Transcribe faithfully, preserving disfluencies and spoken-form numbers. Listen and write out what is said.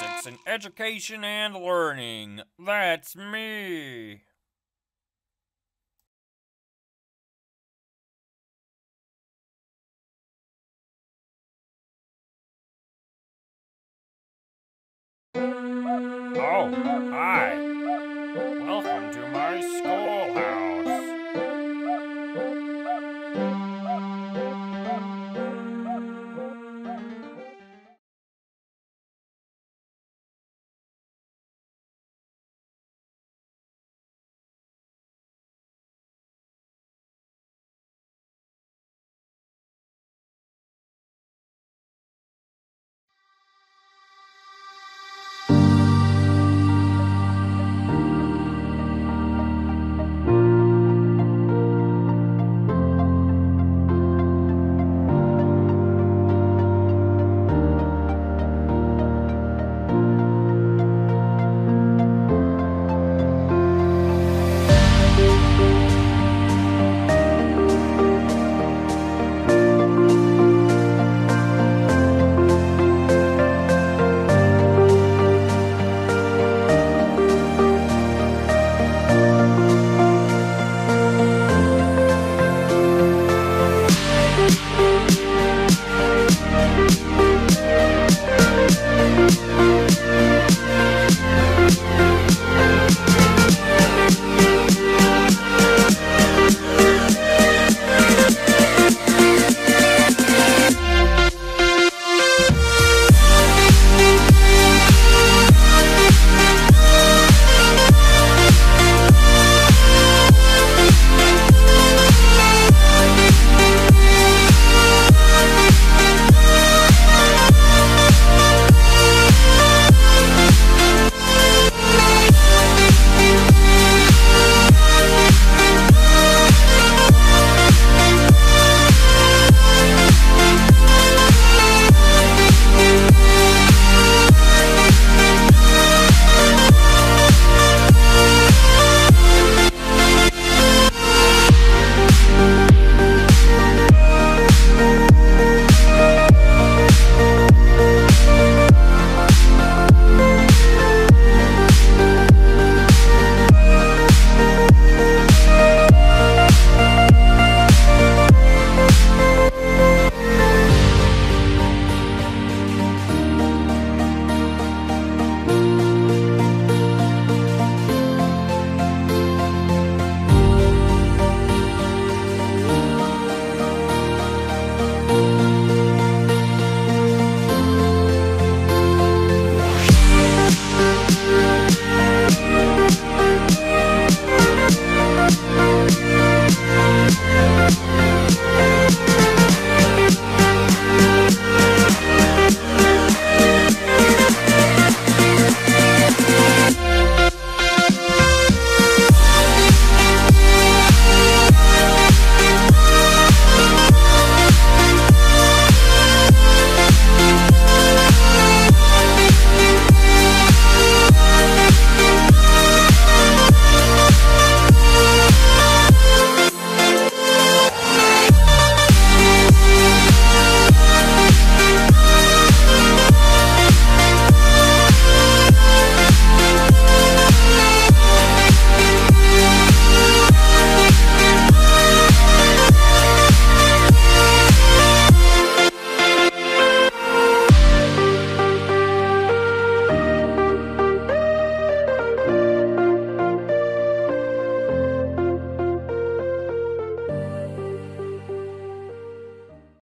Basics in Education and Learning. That's me! Oh, hi.